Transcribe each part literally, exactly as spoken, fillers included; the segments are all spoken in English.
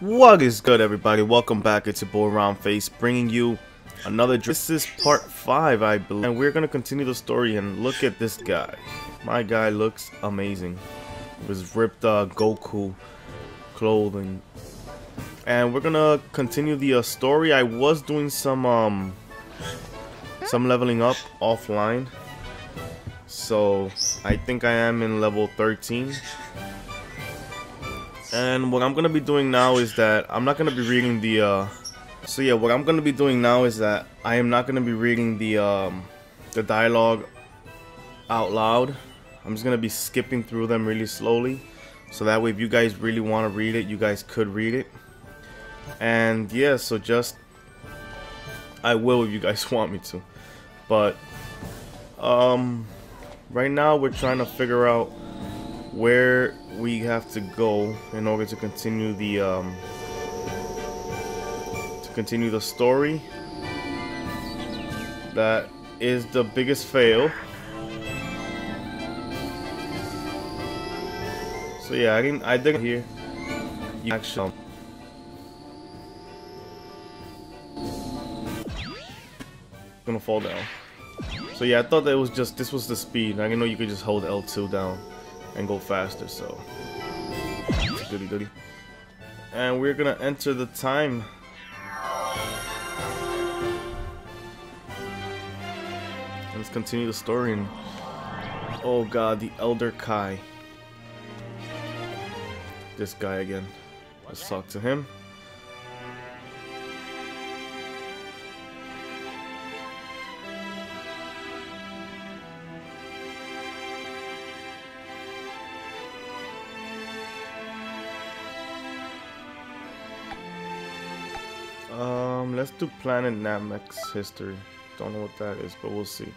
What is good, everybody? Welcome back. It's your boy Ronphace, bringing you another. This is part five, I believe, and we're gonna continue the story. And look at this guy. My guy looks amazing. It was ripped uh, Goku clothing, and we're gonna continue the uh, story. I was doing some um some leveling up offline, so I think I am in level thirteen. And what I'm gonna be doing now is that I'm not gonna be reading the uh so yeah what I'm gonna be doing now is that I am not gonna be reading the um the dialogue out loud. I'm just gonna be skipping through them really slowly, so that way if you guys really want to read it, you guys could read it. And yeah, so just I will if you guys want me to, but um right now we're trying to figure out where we have to go in order to continue the um, to continue the story. That is the biggest fail. So yeah, I didn't. I didn't hear. You actually. I'm gonna fall down. So yeah, I thought that it was just this was the speed. I didn't know you could just hold L two down and go faster, so goody goody. And we're gonna enter the time. Let's continue the story. And oh god, the Elder Kai. This guy again. Let's talk to him. Um, let's do Planet Namek's history. Don't know what that is, but we'll see.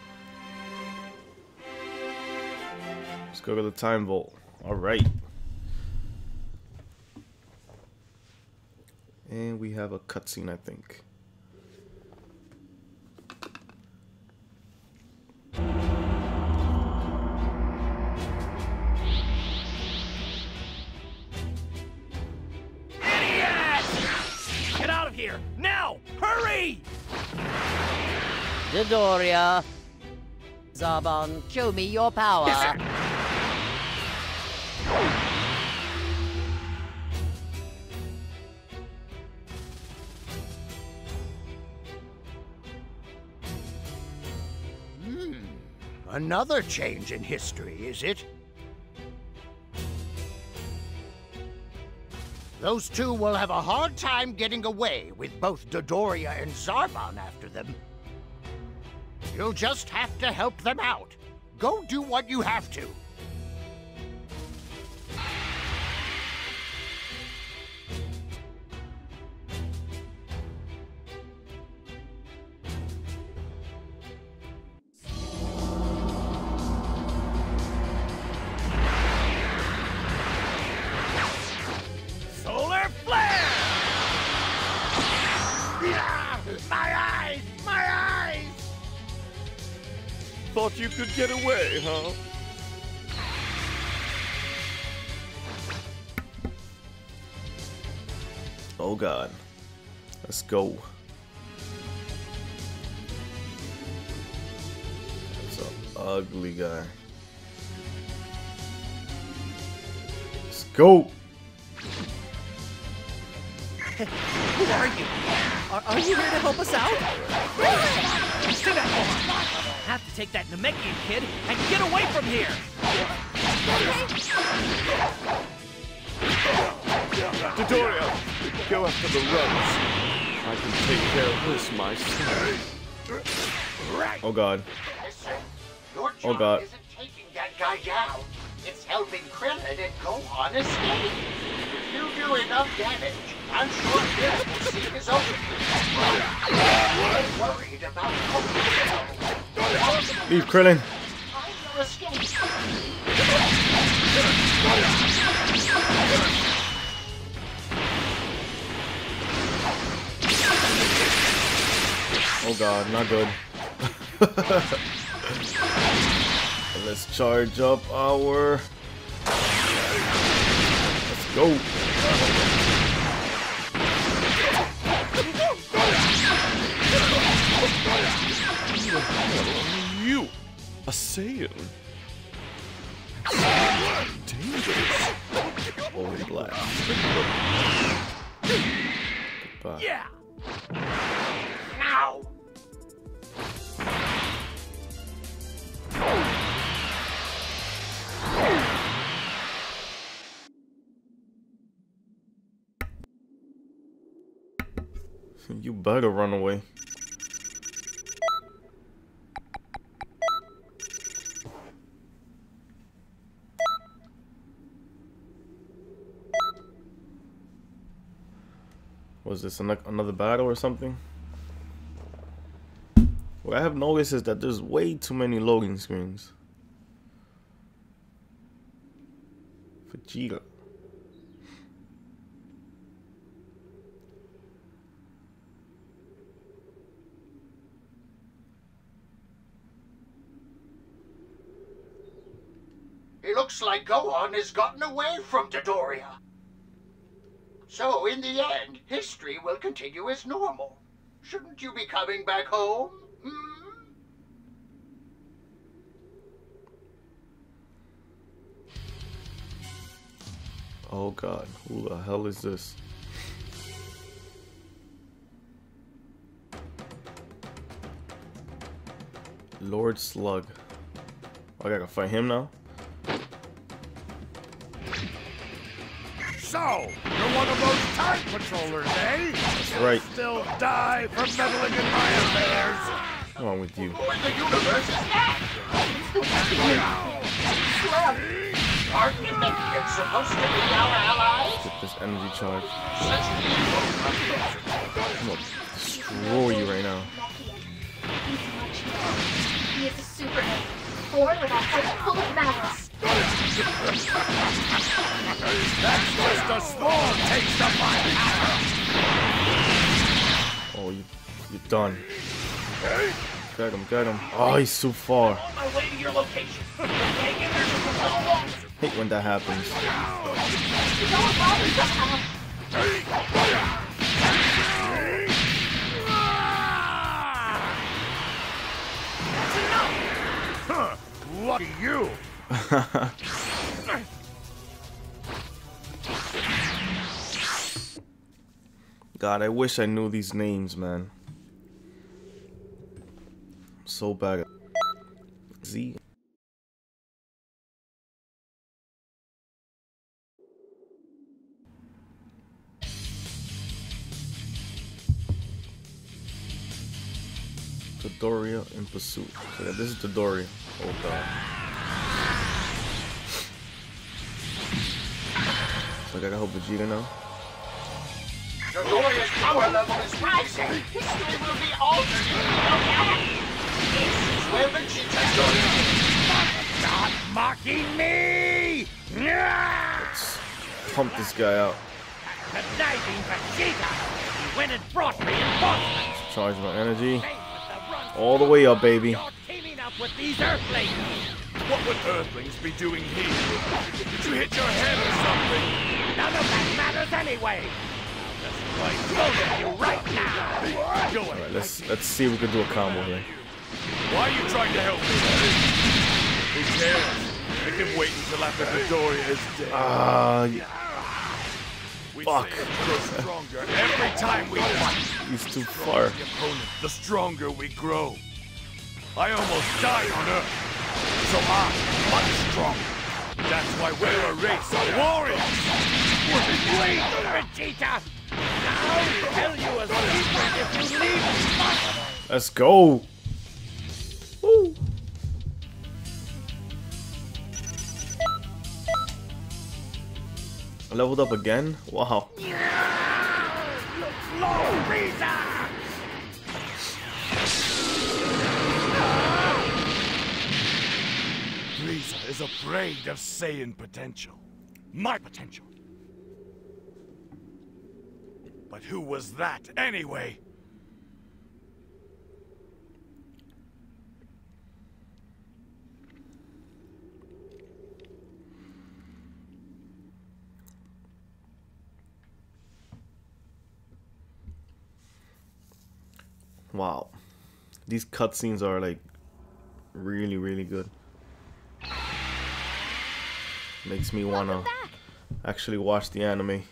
Let's go to the time vault. Alright. And we have a cutscene, I think. Dodoria, Zarbon, show me your power. Yes, hmm. Another change in history, is it? Those two will have a hard time getting away with both Dodoria and Zarbon after them. You'll just have to help them out. Go do what you have to. Solar flare! My eyes! My eyes! Thought you could get away, huh? Oh god. Let's go. That's an ugly guy. Let's go! Who are you? Are, are you here to help us out? Sit down. I have to take that Namekian kid and get away from here. Dodoria, go after the roads. I can take care of this myself. Oh god. Listen, your job oh god. Isn't taking that guy down. It's helping Krillin and Gohan escape. You do enough damage, I'm sure this will seek his own. I'm worried about Goku. Leave Krillin. I will escape. Oh god, not good. Let's charge up our... Go! you? Dangerous. Holy blast. Goodbye. Yeah. Now. You better run away. Was this an another battle or something? What I have noticed is that there's way too many loading screens. Vegeta. It looks like Gohan has gotten away from Dodoria. So, in the end, history will continue as normal. Shouldn't you be coming back home? Hmm? Oh God, who the hell is this? Lord Slug. Oh, I gotta fight him now? So, you're one of those time patrollers, eh? That's right. Still die for meddling in my affairs. What's wrong with you? Who in the universe is that? Slug, aren't the Namekians supposed to be our allies? Get this energy charge. I'm gonna destroy you right now. He is a superhero, born with a heart full of malice. That's just a small taste of my power. Oh, you, you're done. Got him, got him. Oh, he's too far. I'm on my way to your location. Hate when that happens. Huh, lucky you. God, I wish I knew these names, man. I'm so bad. Z. Dodoria in pursuit. So yeah, this is Dodoria. Oh God. So I gotta help Vegeta now. The Doria's power level is rising. History will be altered if we don't act. This is where Vegeta's going to be. Stop mocking me! Let's pump this guy out. Conniving Vegeta! He went and brought reinforcements. Charge my energy. All the way up, baby. You're teaming up with these Earthlings. What would Earthlings be doing here? Did you hit your head or something? None of that matters anyway. I'll destroy you right now. All right, let's let's see if we can do a combo here. Why are you trying to help me? Who cares? I can wait until after Dodoria is dead. Ah, uh, fuck. We're stronger every time we fight. He's too far. The opponent, the stronger we grow. I almost died on Earth. So I'm much stronger. That's why we're a race of warriors. Wait, Vegeta! I'll tell you a secret if you leave us. Let's go. Woo. I leveled up again. Wow. Yeah. Low, Frieza! Frieza is afraid of Saiyan potential. My potential. But who was that anyway? Wow. These cutscenes are like really, really good. Makes me wanna actually watch the anime.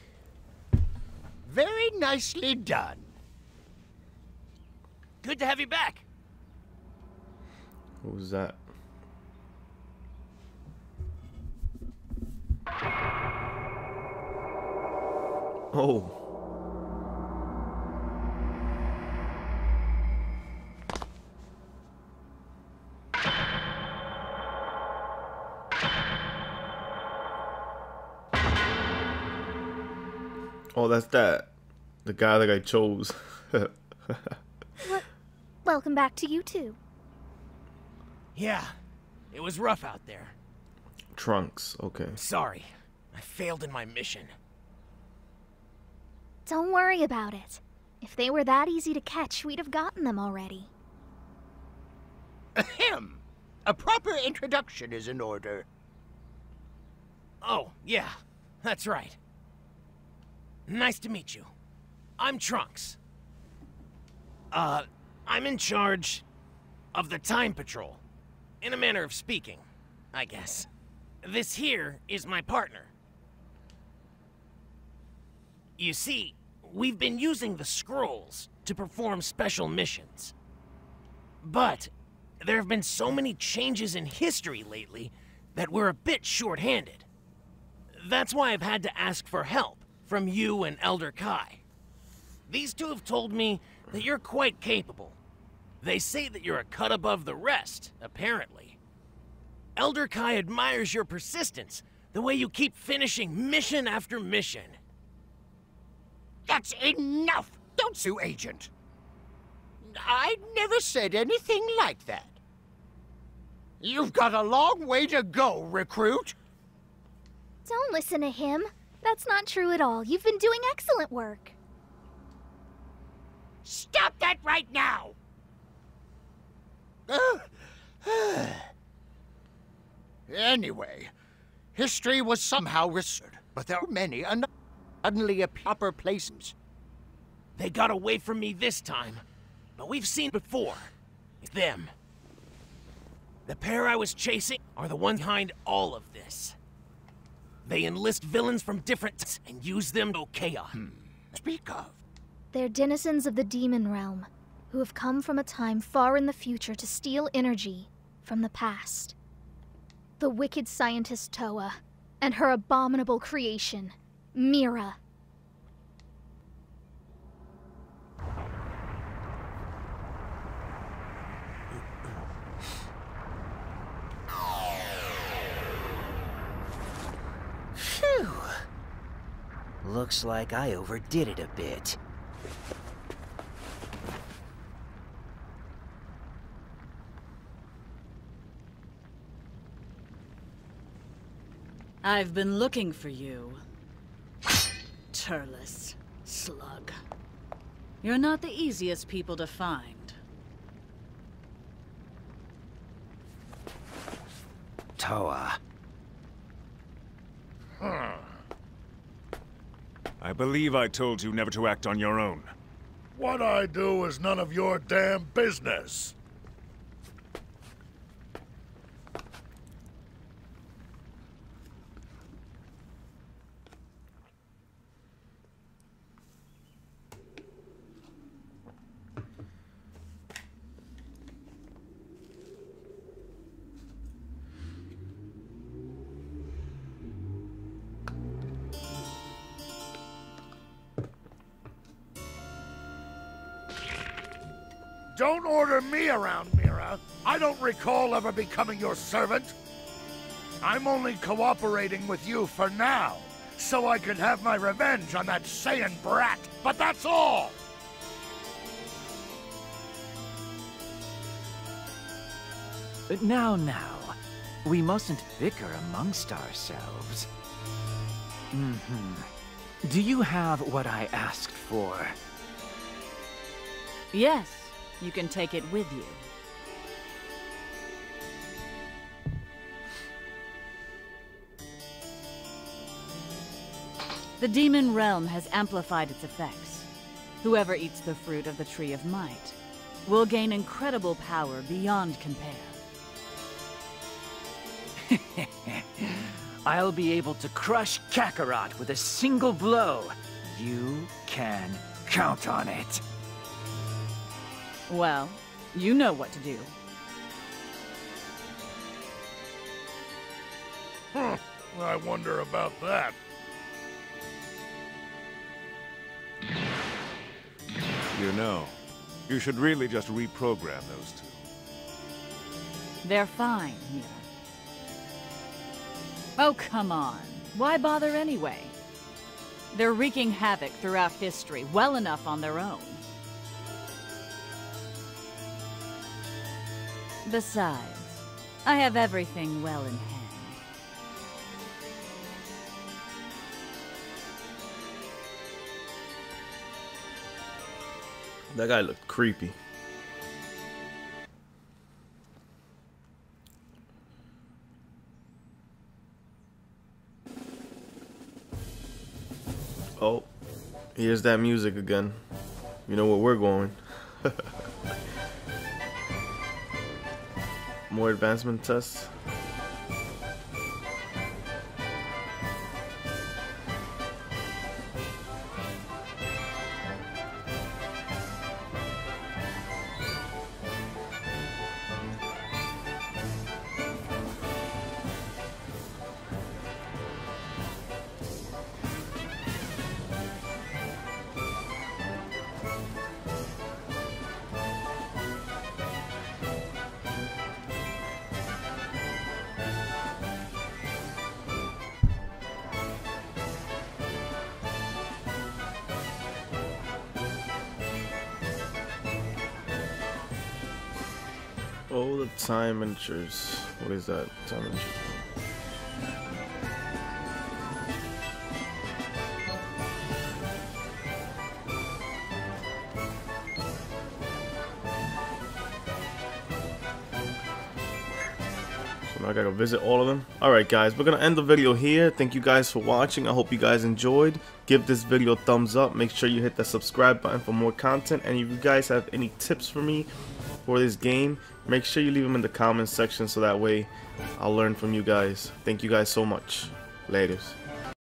Very nicely done. Good to have you back. What was that? Oh. Oh, that's that. The guy that I chose. well, welcome back to you too. Yeah, it was rough out there. Trunks, okay. Sorry, I failed in my mission. Don't worry about it. If they were that easy to catch, we'd have gotten them already. Ahem! A proper introduction is in order. Oh, yeah, that's right. Nice to meet you. I'm Trunks. Uh, I'm in charge of the Time Patrol, in a manner of speaking, I guess. This here is my partner. You see, we've been using the scrolls to perform special missions. But there have been so many changes in history lately that we're a bit short-handed. That's why I've had to ask for help from you and Elder Kai. These two have told me that you're quite capable. They say that you're a cut above the rest, apparently. Elder Kai admires your persistence, the way you keep finishing mission after mission. That's enough! Don't sue, Agent! I never said anything like that. You've got a long way to go, recruit! Don't listen to him. That's not true at all. You've been doing excellent work. Stop that right now! Anyway, history was somehow restored, but there were many enough suddenly a proper places. They got away from me this time, but we've seen before. It's them. The pair I was chasing are the ones behind all of this. They enlist villains from different types and use them to chaos. Hmm. Speak of. They're denizens of the demon realm, who have come from a time far in the future to steal energy from the past. The wicked scientist Towa and her abominable creation, Mira. Phew. Looks like I overdid it a bit. I've been looking for you. Turles, Slug. You're not the easiest people to find. Towa. Hmm. I believe I told you never to act on your own. What I do is none of your damn business. Don't order me around, Mira. I don't recall ever becoming your servant. I'm only cooperating with you for now, so I could have my revenge on that Saiyan brat, but that's all! Now, now. We mustn't bicker amongst ourselves. Mm-hmm. Do you have what I asked for? Yes. You can take it with you. The demon realm has amplified its effects. Whoever eats the fruit of the Tree of Might will gain incredible power beyond compare. I'll be able to crush Kakarot with a single blow. You can count on it. Well, you know what to do. Hmm, I wonder about that. You know, you should really just reprogram those two. They're fine, Mira. Oh, come on. Why bother anyway? They're wreaking havoc throughout history, well enough on their own. Besides, I have everything well in hand. That guy looked creepy. Oh, here's that music again. You know where we're going. More advancement tests. Oh, the time miniatures. What is that? Time miniatures. So now I gotta go visit all of them. Alright guys, we're gonna end the video here. Thank you guys for watching. I hope you guys enjoyed. Give this video a thumbs up. Make sure you hit that subscribe button for more content. And if you guys have any tips for me for this game, make sure you leave them in the comments section so that way I'll learn from you guys. Thank you guys so much. Laters.